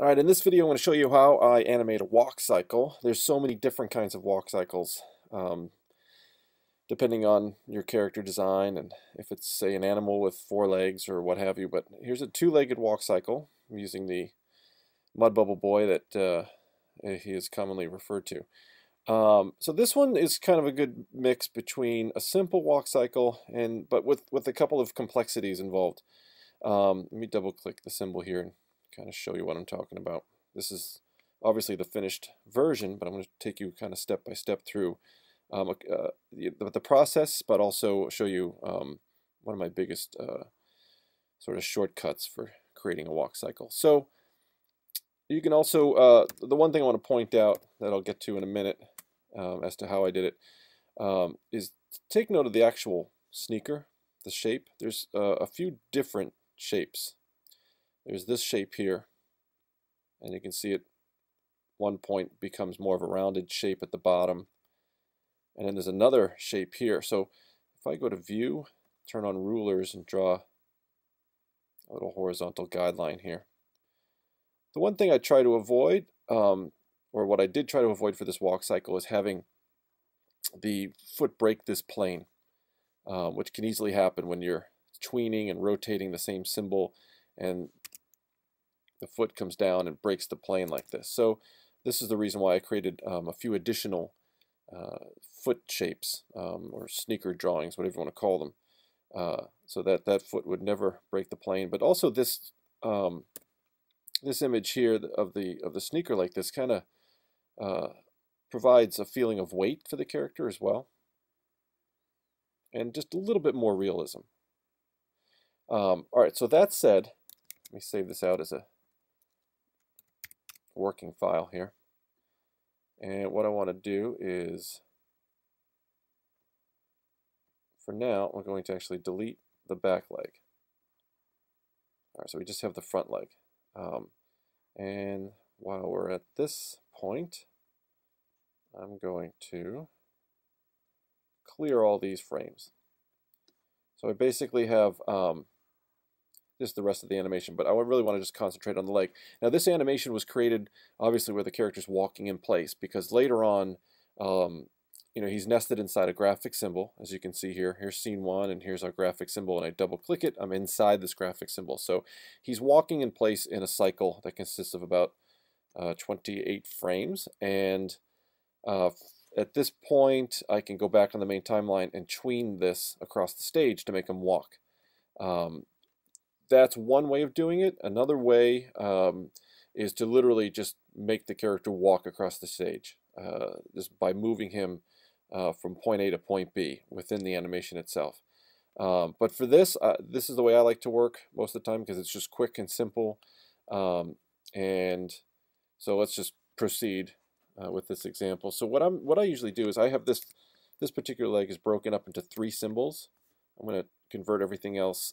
Alright, in this video I'm going to show you how I animate a walk cycle. There's so many different kinds of walk cycles depending on your character design and if it's, say, an animal with four legs or what have you. But here's a two-legged walk cycle. I'm using the Mudbubble Boy that he is commonly referred to. So this one is kind of a good mix between a simple walk cycle and but with a couple of complexities involved. Let me double click the symbol here and kind of show you what I'm talking about. This is obviously the finished version, but I'm going to take you kind of step by step through the process, but also show you one of my biggest sort of shortcuts for creating a walk cycle. So you can also, the one thing I want to point out that I'll get to in a minute as to how I did it, is take note of the actual sneaker, the shape. There's a few different shapes. There's this shape here, and you can see at one point becomes more of a rounded shape at the bottom, and then there's another shape here. So if I go to View, turn on Rulers, and draw a little horizontal guideline here. The one thing I try to avoid, or what I did try to avoid for this walk cycle, is having the foot break this plane, which can easily happen when you're tweening and rotating the same symbol and the foot comes down and breaks the plane like this. So this is the reason why I created a few additional foot shapes or sneaker drawings, whatever you want to call them, so that that foot would never break the plane. But also this this image here of the sneaker like this kind of provides a feeling of weight for the character as well, and just a little bit more realism. All right. So that said, let me save this out as a working file here. And what I want to do is, for now, we're going to actually delete the back leg. All right, so we just have the front leg. And while we're at this point, I'm going to clear all these frames. So I basically have just the rest of the animation, but I really want to just concentrate on the leg. Now this animation was created obviously where the character's walking in place, because later on, you know, he's nested inside a graphic symbol, as you can see here. Here's scene one, and here's our graphic symbol, and I double click it, I'm inside this graphic symbol. So he's walking in place in a cycle that consists of about 28 frames, and at this point I can go back on the main timeline and tween this across the stage to make him walk. That's one way of doing it. Another way is to literally just make the character walk across the stage, just by moving him from point A to point B within the animation itself. But for this, this is the way I like to work most of the time, because it's just quick and simple. And so let's just proceed with this example. So what I usually do is I have this particular leg is broken up into three symbols. I'm going to convert everything else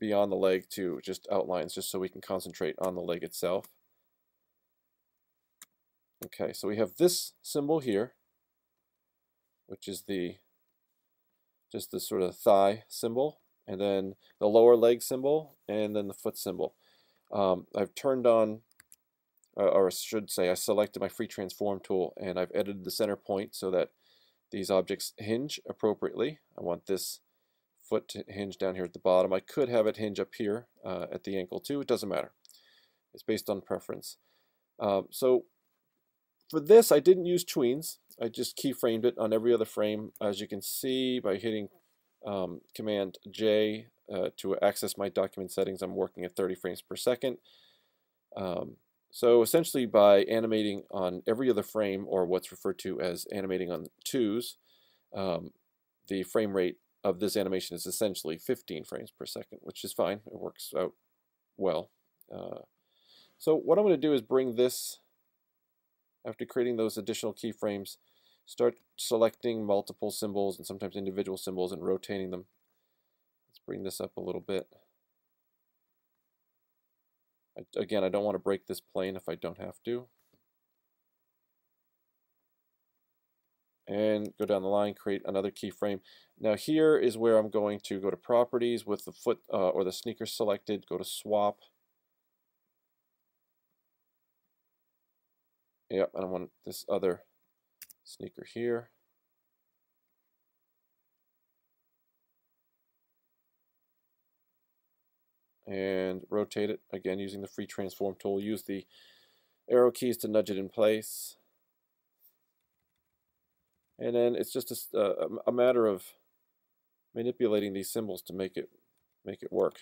beyond the leg to just outlines, just so we can concentrate on the leg itself. Okay, so we have this symbol here, which is just the sort of thigh symbol, and then the lower leg symbol, and then the foot symbol. I've turned on, or I should say, I selected my free transform tool, and I've edited the center point so that these objects hinge appropriately. I want this foot to hinge down here at the bottom. I could have it hinge up here at the ankle too. It doesn't matter. It's based on preference. So for this, I didn't use tweens. I just keyframed it on every other frame, as you can see, by hitting Command J to access my document settings. I'm working at 30 frames per second. So essentially, by animating on every other frame, or what's referred to as animating on twos, the frame rate of this animation is essentially 15 frames per second, which is fine. It works out well. So what I'm going to do is bring this, after creating those additional keyframes, start selecting multiple symbols and sometimes individual symbols and rotating them. Let's bring this up a little bit. Again, I don't want to break this plane if I don't have to. And go down the line, create another keyframe. Now here is where I'm going to go to Properties with the foot or the sneaker selected, go to Swap, Yep, and I want this other sneaker here. And rotate it, again using the free transform tool. Use the arrow keys to nudge it in place. And then it's just a matter of manipulating these symbols to make it work.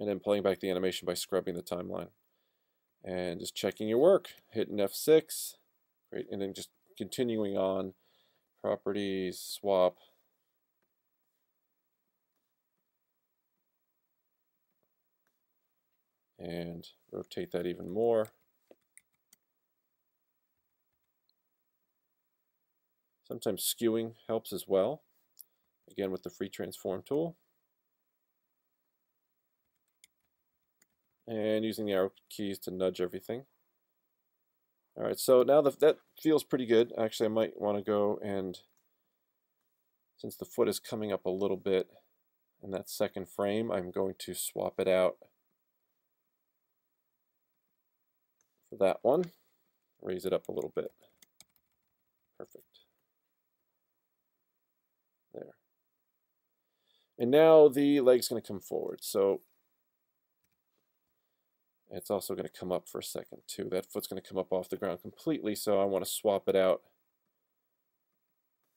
And then playing back the animation by scrubbing the timeline. And just checking your work. Hitting F6. Great. And then just continuing on. Properties, swap. And rotate that even more. Sometimes skewing helps as well. Again with the free transform tool. And using the arrow keys to nudge everything. Alright, so now that feels pretty good. Actually, I might want to go and, since the foot is coming up a little bit in that second frame, I'm going to swap it out for that one. Raise it up a little bit. Perfect. There. And now the leg's going to come forward. So it's also going to come up for a second too. That foot's going to come up off the ground completely, so I want to swap it out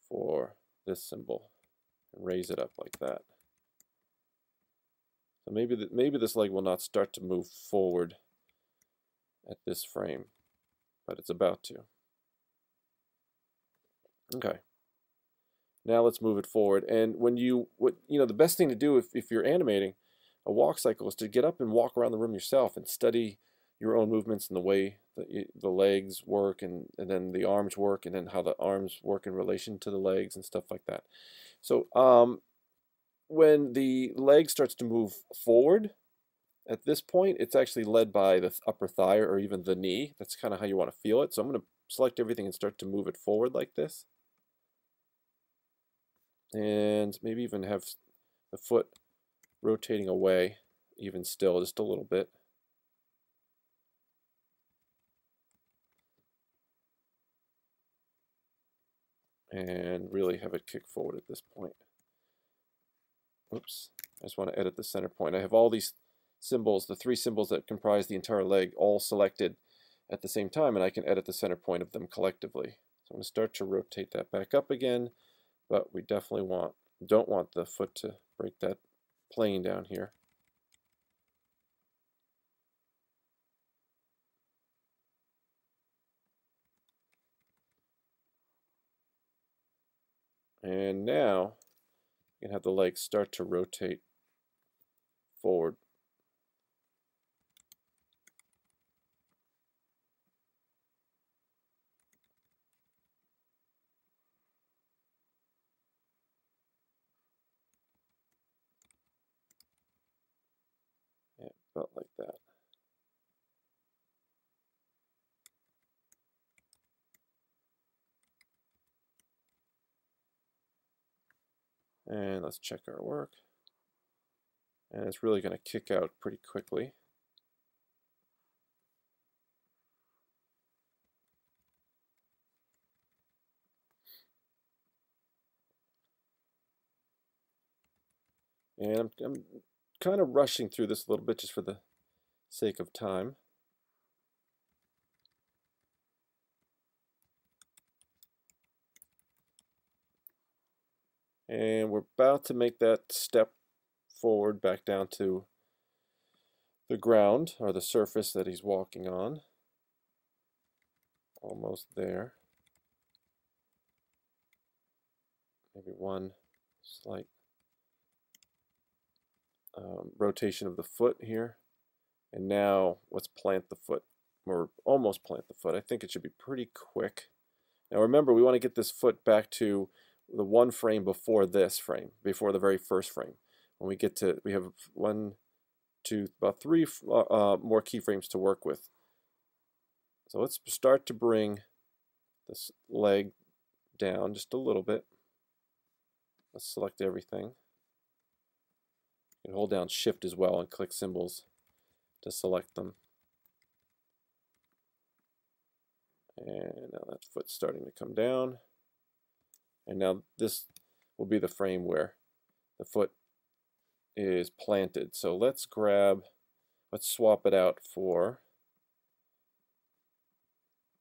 for this symbol and raise it up like that. So maybe this leg will not start to move forward at this frame, but it's about to. Okay. Now let's move it forward. And when the best thing to do if you're animating a walk cycle is to get up and walk around the room yourself and study your own movements and the way the legs work and then the arms work and then how the arms work in relation to the legs and stuff like that. So when the leg starts to move forward, at this point it's actually led by the upper thigh or even the knee. That's kind of how you want to feel it. So I'm going to select everything and start to move it forward like this. And maybe even have the foot rotating away even still just a little bit. And really have it kick forward at this point. Oops, I just want to edit the center point. I have all these symbols, the three symbols that comprise the entire leg, all selected at the same time, and I can edit the center point of them collectively. So I'm going to start to rotate that back up again, but we definitely don't want the foot to break that plane down here. And now you can have the legs start to rotate forward. About like that. And let's check our work. And it's really going to kick out pretty quickly. And I'm kind of rushing through this a little bit just for the sake of time. And we're about to make that step forward back down to the ground or the surface that he's walking on. Almost there. Maybe one slight rotation of the foot here. And now let's plant the foot, or almost plant the foot. I think it should be pretty quick. Now remember, we want to get this foot back to the one frame before this frame, before the very first frame. When we get to, we have one, two, about three more keyframes to work with. So let's start to bring this leg down just a little bit. Let's select everything. You can hold down shift as well and click symbols to select them. And now that foot's starting to come down. And now this will be the frame where the foot is planted. So let's grab, let's swap it out for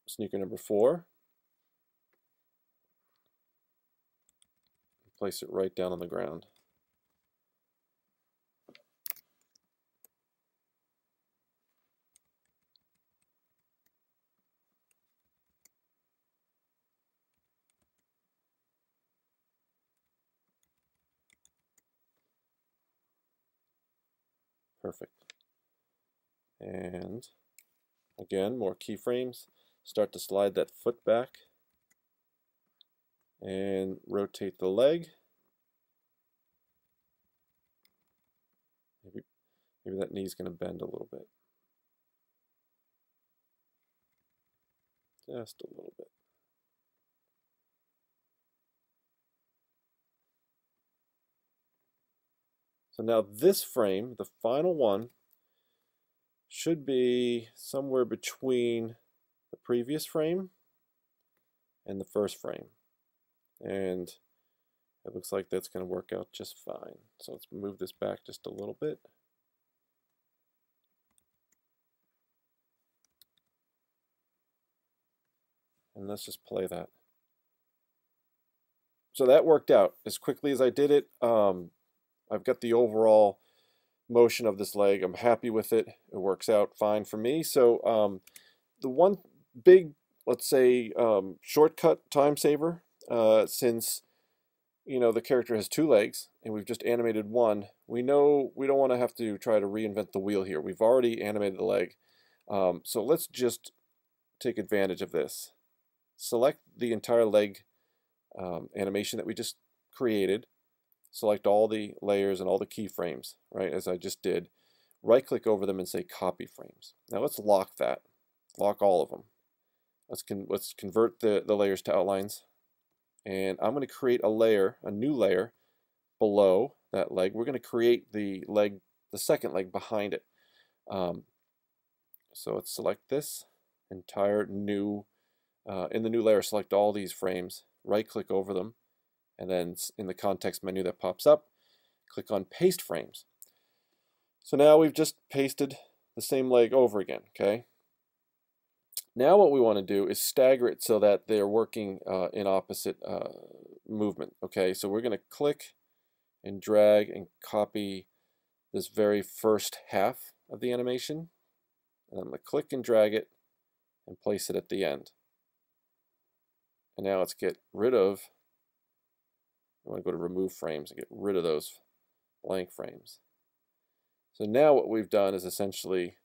sneaker number 4. Place it right down on the ground. Perfect. And again, more keyframes. Start to slide that foot back and rotate the leg. Maybe that knee's going to bend a little bit. Just a little bit. So now this frame, the final one, should be somewhere between the previous frame and the first frame. And it looks like that's going to work out just fine. So let's move this back just a little bit. And let's just play that. So that worked out as quickly as I did it. I've got the overall motion of this leg. I'm happy with it. It works out fine for me. So the one big, let's say, shortcut time saver, since you know the character has 2 legs and we've just animated one, we know we don't want to have to try to reinvent the wheel here. We've already animated the leg. So let's just take advantage of this. Select the entire leg animation that we just created. Select all the layers and all the keyframes, right, as I just did. Right-click over them and say copy frames. Now let's lock that. Lock all of them. Let's convert the layers to outlines. And I'm going to create a layer, a new layer, below that leg. We're going to create the leg, the second leg behind it. So let's select this entire new, in the new layer, select all these frames, right-click over them, and then in the context menu that pops up, click on Paste Frames. So now we've just pasted the same leg over again, okay? Now what we want to do is stagger it so that they're working in opposite movement, okay? So we're going to click and drag and copy this very first half of the animation, and I'm going to click and drag it and place it at the end. And now let's get rid of, I want to go to remove frames and get rid of those blank frames. So now what we've done is essentially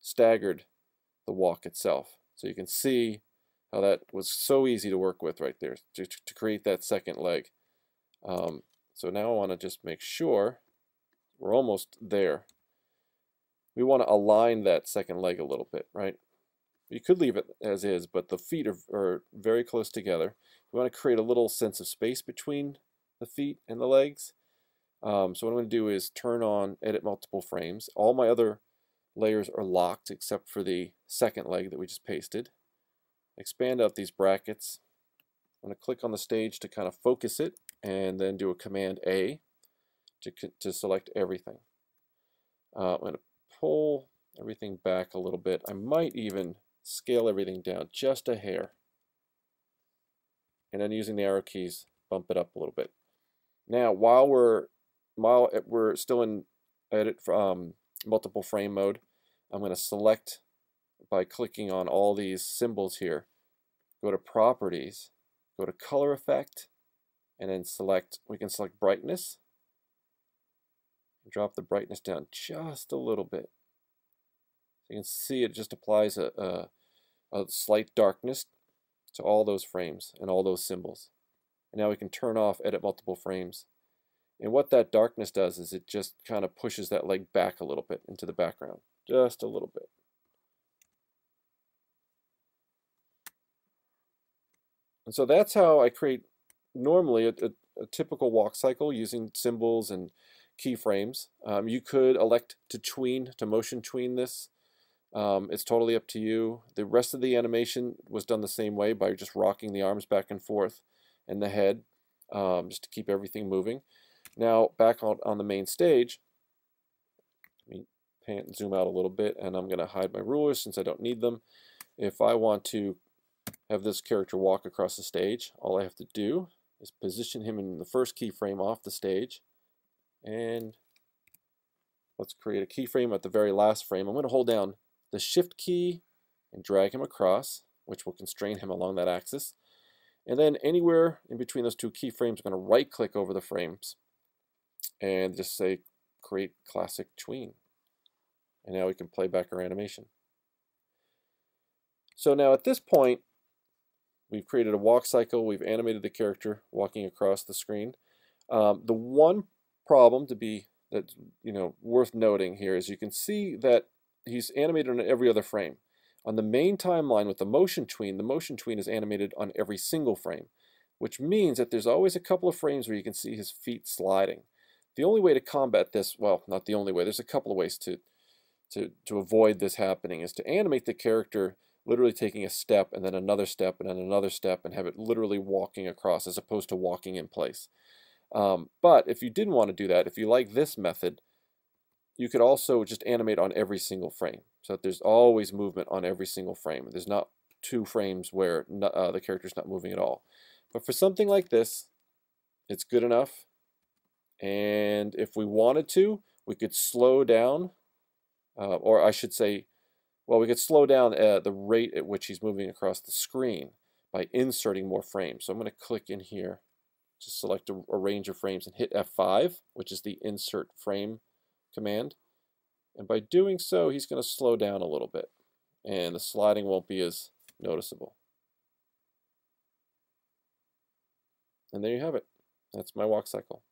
staggered the walk itself. So you can see how that was so easy to work with right there, to create that second leg. So now I want to just make sure we're almost there. We want to align that second leg a little bit, right? You could leave it as is, but the feet are very close together. We want to create a little sense of space between the feet and the legs. So what I'm going to do is turn on Edit Multiple Frames. All my other layers are locked except for the second leg that we just pasted. Expand out these brackets. I'm going to click on the stage to kind of focus it and then do a Command A to select everything. I'm going to pull everything back a little bit. I might even scale everything down just a hair, and then using the arrow keys bump it up a little bit. Now while we're still in edit from multiple frame mode, I'm going to select by clicking on all these symbols here, go to properties, go to color effect, and then select, we can select brightness, drop the brightness down just a little bit. You can see it just applies a slight darkness to all those frames and all those symbols. And now we can turn off Edit Multiple Frames. And what that darkness does is it just kind of pushes that leg back a little bit into the background. Just a little bit. And so that's how I create normally a typical walk cycle using symbols and keyframes. You could elect to motion tween this. It's totally up to you. The rest of the animation was done the same way by just rocking the arms back and forth and the head, just to keep everything moving. Now back on the main stage, let me pan and zoom out a little bit, and I'm going to hide my rulers since I don't need them. If I want to have this character walk across the stage, all I have to do is position him in the first keyframe off the stage, and let's create a keyframe at the very last frame. I'm going to hold down the shift key and drag him across, which will constrain him along that axis. And then anywhere in between those two keyframes, I'm going to right click over the frames and just say create classic tween. And now we can play back our animation. So now at this point, we've created a walk cycle. We've animated the character walking across the screen. The one problem that's worth noting here is you can see that he's animated on every other frame. On the main timeline with the motion tween is animated on every single frame, which means that there's always a couple of frames where you can see his feet sliding. The only way to combat this, well, not the only way, there's a couple of ways to avoid this happening, is to animate the character literally taking a step and then another step and then another step and have it literally walking across as opposed to walking in place. But if you didn't want to do that, if you like this method, you could also just animate on every single frame so that there's always movement on every single frame. There's not two frames where the character's not moving at all. But for something like this, it's good enough. And if we wanted to, we could slow down, or I should say, well, we could slow down the rate at which he's moving across the screen by inserting more frames. So I'm going to click in here, just select a range of frames and hit F5, which is the insert frame command. And by doing so, he's going to slow down a little bit, and the sliding won't be as noticeable. And there you have it. That's my walk cycle.